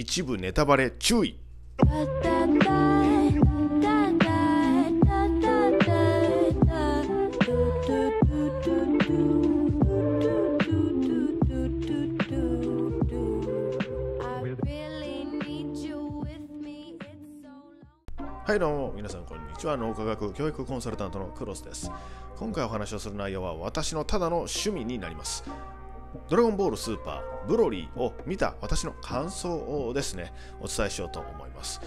一部ネタバレ注意。はいどうも皆さんこんにちは、脳科学教育コンサルタントのクロスです。今回お話をする内容は私のただの趣味になります。ドラゴンボールスーパーブロリーを見た私の感想をですね、お伝えしようと思います。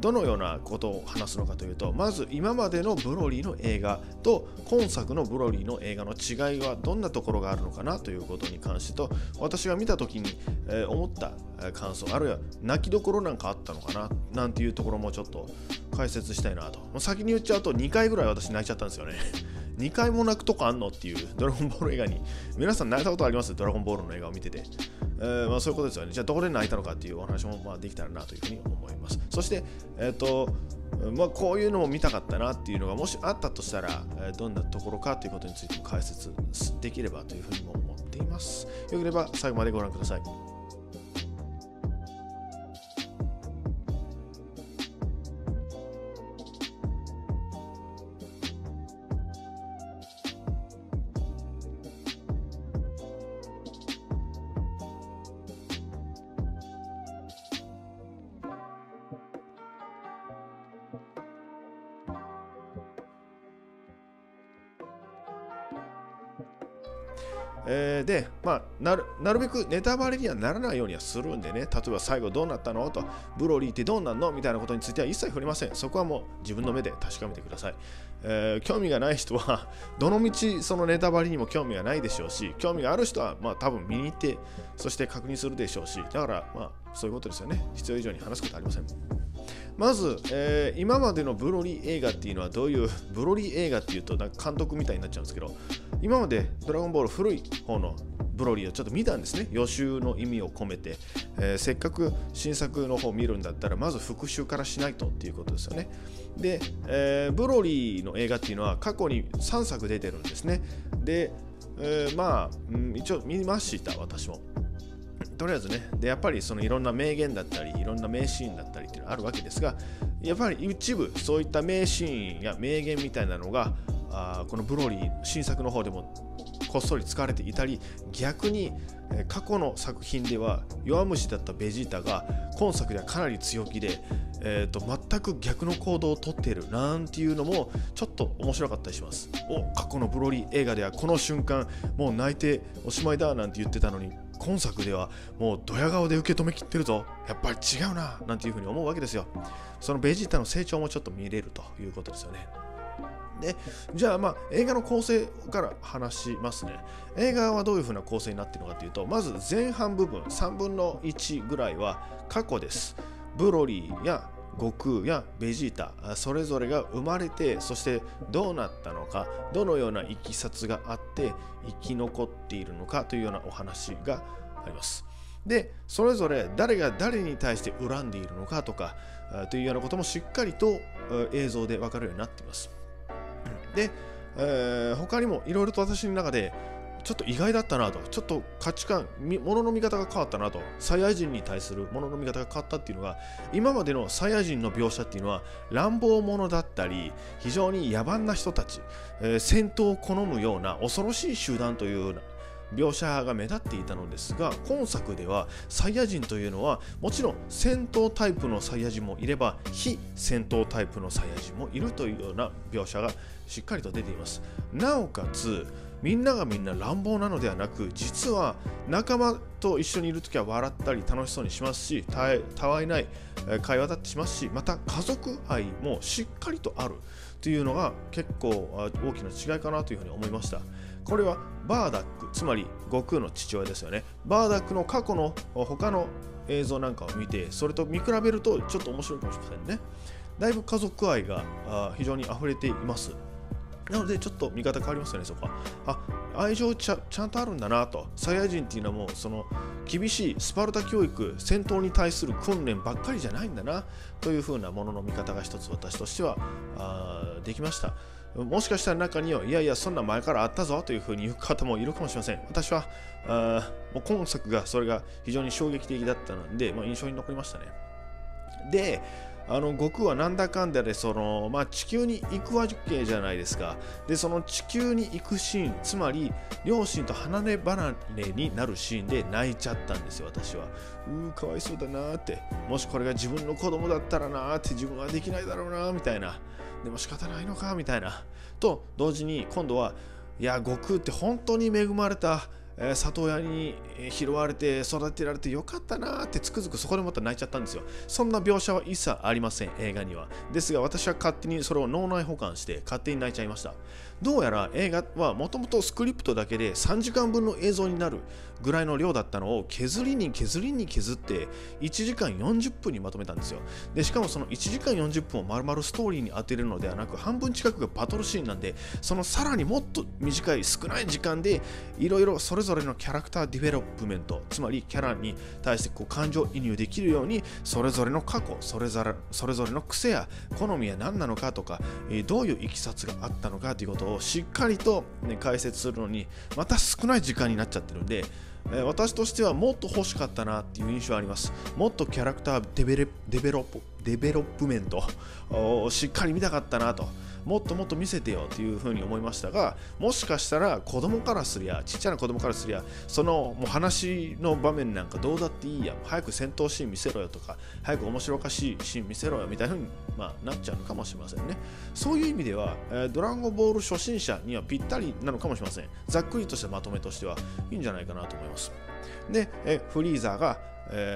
どのようなことを話すのかというと、まず今までのブロリーの映画と今作のブロリーの映画の違いはどんなところがあるのかなということに関してと、私が見た時に思った感想、あるいは泣きどころなんかあったのかななんていうところもちょっと解説したいなと。もう先に言っちゃうと2回ぐらい私泣いちゃったんですよね。2回も泣くとこあんのっていうドラゴンボール映画に皆さん泣いたことあります？ドラゴンボールの映画を見てて、まあそういうことですよね。じゃあどこで泣いたのかっていうお話もまあできたらなというふうに思います。そしてまあこういうのも見たかったなっていうのがもしあったとしたら、どんなところかということについて解説できればというふうにも思っています。よければ最後までご覧ください。でまあ、なるべくネタバレにはならないようにはするんでね、例えば最後どうなったのとブロリーってどうなんのみたいなことについては一切触れません。そこはもう自分の目で確かめてください。興味がない人はどのみちそのネタバレにも興味がないでしょうし、興味がある人はまあ多分見に行ってそして確認するでしょうし、だからまあそういうことですよね。必要以上に話すことはありません。まず、今までのブロリー映画っていうのはどういう、ブロリー映画っていうとなんか監督みたいになっちゃうんですけど、今までドラゴンボール古い方のブロリーをちょっと見たんですね。予習の意味を込めて、せっかく新作の方を見るんだったらまず復習からしないとっていうことですよね。で、ブロリーの映画っていうのは過去に3作出てるんですね。で、まあ、一応見ました私も。とりあえずね、でやっぱりそのいろんな名言だったりいろんな名シーンだったりっていうのがあるわけですが、やっぱり一部そういった名シーンや名言みたいなのがこのブロリー新作の方でもこっそり使われていたり、逆に過去の作品では弱虫だったベジータが今作ではかなり強気で、全く逆の行動をとっているなんていうのもちょっと面白かったりします。お、過去のブロリー映画ではこの瞬間もう泣いておしまいだなんて言ってたのに、今作ではもうドヤ顔で受け止めきってるぞ、やっぱり違うななんていうふうに思うわけですよ。そのベジータの成長もちょっと見れるということですよね。でじゃあまあ映画の構成から話しますね。映画はどういうふうな構成になっているのかというと、まず前半部分3分の1ぐらいは過去です。ブロリーや悟空やベジータそれぞれが生まれて、そしてどうなったのか、どのような経緯があって生き残っているのかというようなお話があります。でそれぞれ誰が誰に対して恨んでいるのかとかというようなこともしっかりと映像で分かるようになっています。で、他にもいろいろと私の中でちょっと意外だったなと、ちょっと価値観、ものの見方が変わったなと、サイヤ人に対するものの見方が変わったっていうのが、今までのサイヤ人の描写っていうのは乱暴者だったり非常に野蛮な人たち、戦闘を好むような恐ろしい集団というような描写が目立っていたのですが、今作ではサイヤ人というのはもちろん戦闘タイプのサイヤ人もいれば非戦闘タイプのサイヤ人もいるというような描写がしっかりと出ています。なおかつみんながみんな乱暴なのではなく、実は仲間と一緒にいるときは笑ったり楽しそうにしますし、たわいない会話だってしますし、また家族愛もしっかりとあるというのが結構大きな違いかなというふうに思いました。これはバーダック、つまり悟空の父親ですよね。バーダックの過去の他の映像なんかを見てそれと見比べるとちょっと面白いかもしれませんね。だいぶ家族愛が非常に溢れています。なのでちょっと見方変わりますよね。そこは愛情ちゃんとあるんだなと。サイヤ人っていうのはもうその厳しいスパルタ教育、戦闘に対する訓練ばっかりじゃないんだなという風なものの見方が一つ私としてはできました。もしかしたら中には、いやいや、そんな前からあったぞというふうに言う方もいるかもしれません。私は、もう今作が、それが非常に衝撃的だったので、まあ、印象に残りましたね。で、悟空はなんだかんだで地球に行くわけじゃないですか。で、その地球に行くシーン、つまり両親と離れ離れになるシーンで泣いちゃったんですよ、私は。かわいそうだなーって、もしこれが自分の子供だったらなーって、自分はできないだろうなーみたいな、でも仕方ないのかみたいな、と同時に今度は、いや、悟空って本当に恵まれた、里親に拾われて育てられてよかったなーって、つくづくそこでまた泣いちゃったんですよ。そんな描写は一切ありません、映画には。ですが、私は勝手にそれを脳内保管して勝手に泣いちゃいました。どうやら映画はもともとスクリプトだけで3時間分の映像になるぐらいの量だったのを、削りに削りに削って1時間40分にまとめたんですよ。でしかもその1時間40分を丸々ストーリーに当てるのではなく、半分近くがバトルシーンなんで、そのさらにもっと短い少ない時間でいろいろそれぞれのキャラクターディベロップメント、つまりキャラに対して感情移入できるように、それぞれの過去、それぞれの癖や好みや何なのかとか、どういういきさつがあったのかということをしっかりと、解説するのにまた少ない時間になっちゃってるんで、私としてはもっと欲しかったなっていう印象あります。もっとキャラクターデベロップメントをしっかり見たかったなと、もっともっと見せてよというふうに思いましたが、もしかしたらちっちゃな子供からすりゃ、そのもう話の場面なんかどうだっていいや、早く戦闘シーン見せろよとか、早く面白おかしいシーン見せろよみたいなふうに、なっちゃうのかもしれませんね。そういう意味では、ドラゴンボール初心者にはぴったりなのかもしれません。ざっくりとしたまとめとしてはいいんじゃないかなと思います。で、フリーザーが、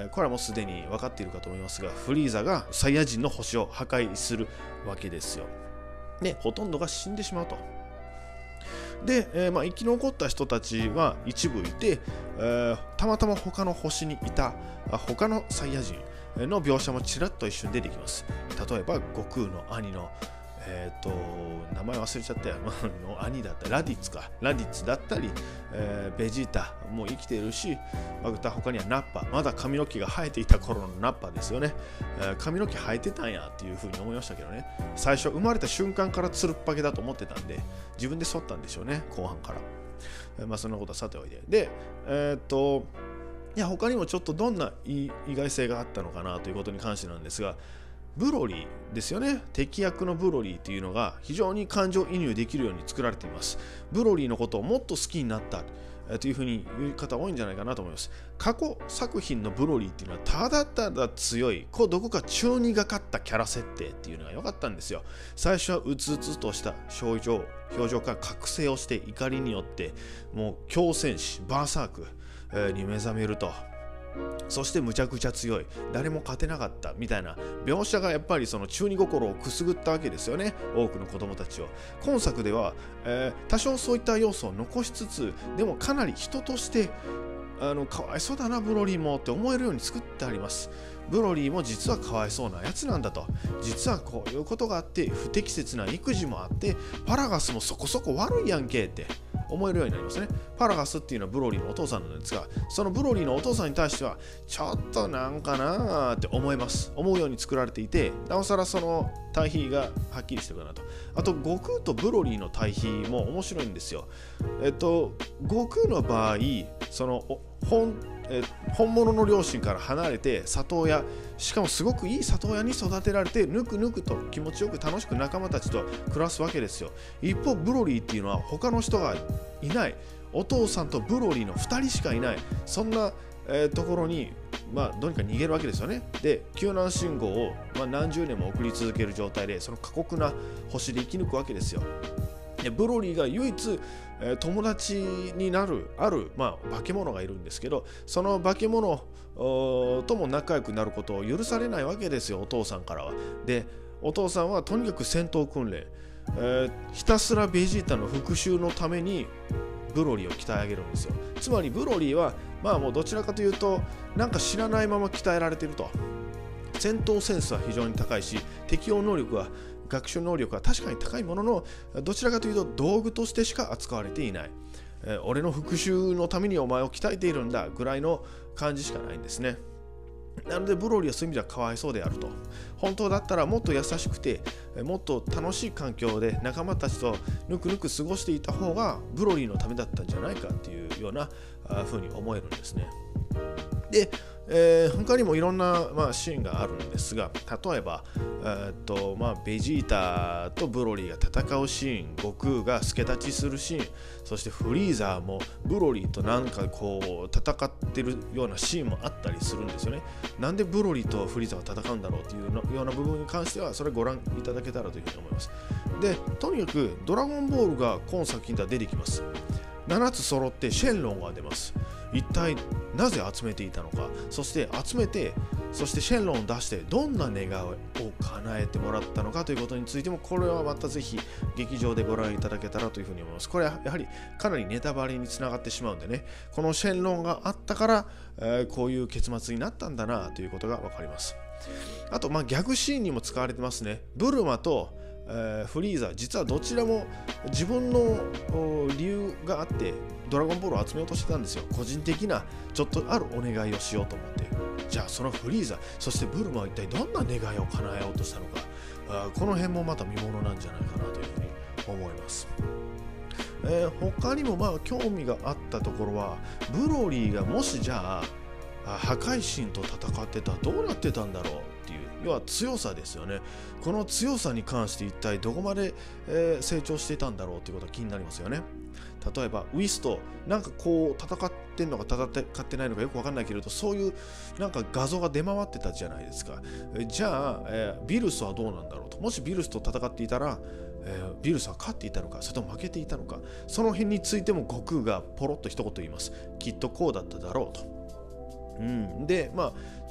これはもうすでに分かっているかと思いますが、フリーザーがサイヤ人の星を破壊するわけですよ。で、ほとんどが死んでしまうと。で、生き残った人たちは一部いて、たまたま他の星にいた他のサイヤ人の描写もちらっと一瞬出てきます。例えば悟空の兄の名前忘れちゃったよの兄だったラディッツだったり、ベジータも生きているし、また他にはナッパ、まだ髪の毛が生えていた頃のナッパですよね。髪の毛生えてたんやっていうふうに思いましたけどね。最初生まれた瞬間からつるっぱげだと思ってたんで、自分で剃ったんでしょうね、後半から。そんなことはさておいて、でいや、他にもちょっとどんな意外性があったのかなということに関してなんですが、ブロリーですよね。敵役のブロリーというのが非常に感情移入できるように作られています。ブロリーのことをもっと好きになったというふうに言う方多いんじゃないかなと思います。過去作品のブロリーっていうのは、ただただ強い、どこか中にがかったキャラ設定っていうのが良かったんですよ。最初はうつうつとした表情から覚醒をして、怒りによってもう狂戦士バーサークに目覚めると。そしてむちゃくちゃ強い、誰も勝てなかったみたいな描写が、やっぱりその中二心をくすぐったわけですよね、多くの子供たちを。今作では、多少そういった要素を残しつつ、でもかなり人としてかわいそうだなブロリーもって思えるように作ってあります。ブロリーも実はかわいそうなやつなんだと、実はこういうことがあって、不適切な育児もあって、パラガスもそこそこ悪いやんけって思えるようになりますね。パラガスっていうのはブロリーのお父さんなんですが、そのブロリーのお父さんに対してはちょっとなんかなーって思うように作られていて、なおさらその対比がはっきりしてるかなと。あと悟空とブロリーの対比も面白いんですよ。悟空の場合、その本物の両親から離れて、里親、しかもすごくいい里親に育てられて、ぬくぬくと気持ちよく楽しく仲間たちと暮らすわけですよ。一方ブロリーっていうのは他の人がいない、お父さんとブロリーの2人しかいない、そんな、ところにどうにか逃げるわけですよね。で、救難信号を、何十年も送り続ける状態で、その過酷な星で生き抜くわけですよ。ブロリーが唯一友達になる化け物がいるんですけど、その化け物とも仲良くなることを許されないわけですよ、お父さんからは。で、お父さんはとにかく戦闘訓練、ひたすらベジータの復讐のためにブロリーを鍛え上げるんですよ。つまりブロリーはもうどちらかというと、なんか知らないまま鍛えられていると。戦闘センスは非常に高いし、適応能力は学習能力は確かに高いものの、どちらかというと道具としてしか扱われていない、俺の復讐のためにお前を鍛えているんだぐらいの感じしかないんですね。なのでブロリーはそういう意味ではかわいそうであると。本当だったらもっと優しくてもっと楽しい環境で仲間たちとぬくぬく過ごしていた方がブロリーのためだったんじゃないかっていうようなふうに思えるんですね。で、他にもいろんな、シーンがあるんですが、例えば、ベジータとブロリーが戦うシーン、悟空が助立ちするシーン、そしてフリーザーもブロリーとなんかこう戦ってるようなシーンもあったりするんですよね。なんでブロリーとフリーザーは戦うんだろうというような部分に関してはそれご覧いただけたらというふうに思います。で、とにかくドラゴンボールが今作品では出てきます。7つ揃ってシェンロンが出ます。一体なぜ集めていたのか、そして集めて、そしてシェンロンを出してどんな願いを叶えてもらったのかということについても、これはまたぜひ劇場でご覧いただけたらというふうに思います。これはやはりかなりネタバレにつながってしまうんでね、このシェンロンがあったから、こういう結末になったんだなということが分かります。あと逆シーンにも使われてますね。ブルマとフリーザ、実はどちらも自分の理由があってドラゴンボールを集めようとしてたんですよ。個人的なちょっとあるお願いをしようと思って、じゃあそのフリーザ、そしてブルマは一体どんな願いを叶えようとしたのか、この辺もまた見ものなんじゃないかなというふうに思います。他にも興味があったところは、ブロリーがもしじゃあ破壊神と戦ってたらどうなってたんだろうっていう、要は強さですよね。この強さに関して一体どこまで成長していたんだろうということが気になりますよね。例えばウィスとなんかこう戦ってんのか戦ってないのかよく分かんないけれど、そういうなんか画像が出回ってたじゃないですか。じゃあ、ビルスはどうなんだろうと。もしビルスと戦っていたら、ビルスは勝っていたのか、それとも負けていたのか、その辺についても悟空がポロッと一言言います。きっとこうだっただろうと。で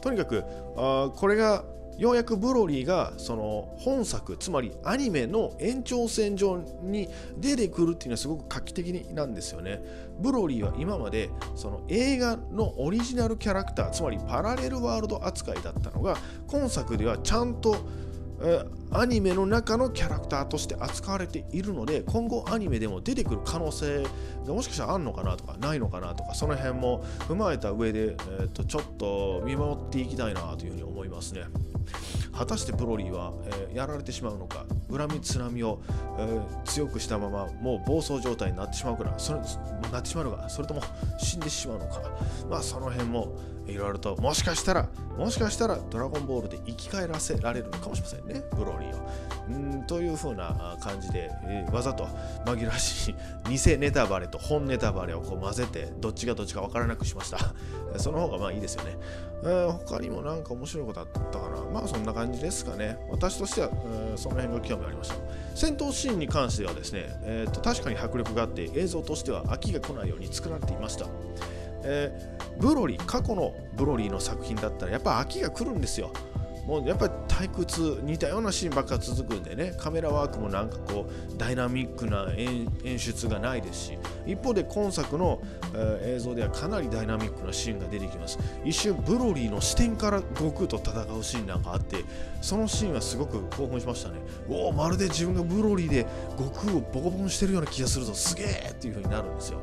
とにかくこれがようやくブロリーがその本作、つまりアニメの延長線上に出てくるっていうのはすごく画期的なんですよね。ブロリーは今までその映画のオリジナルキャラクター、つまりパラレルワールド扱いだったのが、今作ではちゃんとアニメの中のキャラクターとして扱われているので、今後アニメでも出てくる可能性がもしかしたらあるのかなとかないのかなとか、その辺も踏まえた上で、ちょっと見守っていきたいなというふうに思いますね。果たしてブロリーは、やられてしまうのか、恨みつらみを、強くしたままもう暴走状態になってしまうから、なってしまうのか、それとも死んでしまうのか、その辺もいろいろと、もしかしたらドラゴンボールで生き返らせられるのかもしれませんね、ブロリーを。というふうな感じで、わざと紛らわしい偽ネタバレと本ネタバレをこう混ぜて、どっちがどっちか分からなくしました。その方がいいですよね。他にもなんか面白いことあったかな。そんな感じですかね。私としては、その辺が興味ありました。戦闘シーンに関してはですね、確かに迫力があって映像としては飽きが来ないように作られていました。過去のブロリーの作品だったらやっぱ飽きが来るんですよ。もうやっぱり退屈、似たようなシーンばっか続くんでね、カメラワークもなんかこうダイナミックな演出がないですし、一方で今作の、映像ではかなりダイナミックなシーンが出てきます。一瞬ブロリーの視点から悟空と戦うシーンなんかあって、そのシーンはすごく興奮しましたね。おお、まるで自分がブロリーで悟空をボコボコにしてるような気がするぞ、すげえっていう風になるんですよ。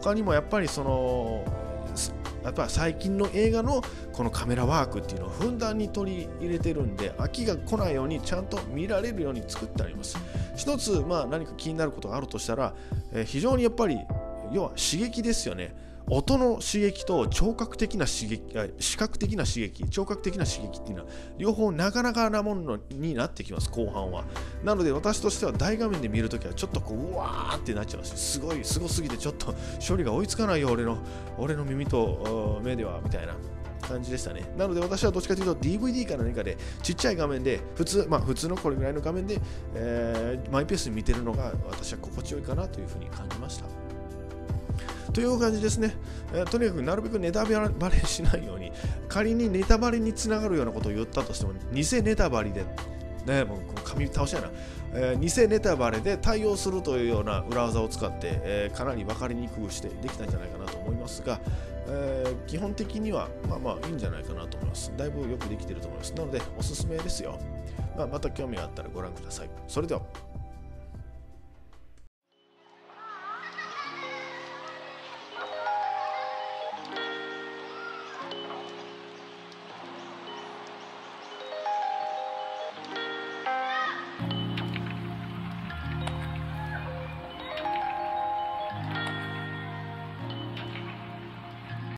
他にもやっぱり最近の映画のこのカメラワークっていうのをふんだんに取り入れてるんで、飽きが来ないようにちゃんと見られるように作ってあります。一つ何か気になることがあるとしたら、非常にやっぱり要は刺激ですよね。音の刺激と視覚的な刺激、聴覚的な刺激っていうのは両方なかなかなものになってきます、後半は。なので私としては大画面で見るときはちょっとうわーってなっちゃうし、すごすぎてちょっと処理が追いつかないよ、俺の耳と目では、みたいな感じでしたね。なので私はどっちかというと DVD か何かでちっちゃい画面で普通のこれぐらいの画面で、マイペースに見てるのが私は心地よいかなというふうに感じました。という感じですね。とにかくなるべくネタバレしないように、仮にネタバレにつながるようなことを言ったとしても、偽ネタバレで、もう噛み倒しやな、偽ネタバレで対応するというような裏技を使って、かなり分かりにくくしてできたんじゃないかなと思いますが、基本的にはいいんじゃないかなと思います。だいぶよくできていると思います。なのでおすすめですよ。また興味があったらご覧ください。それでは。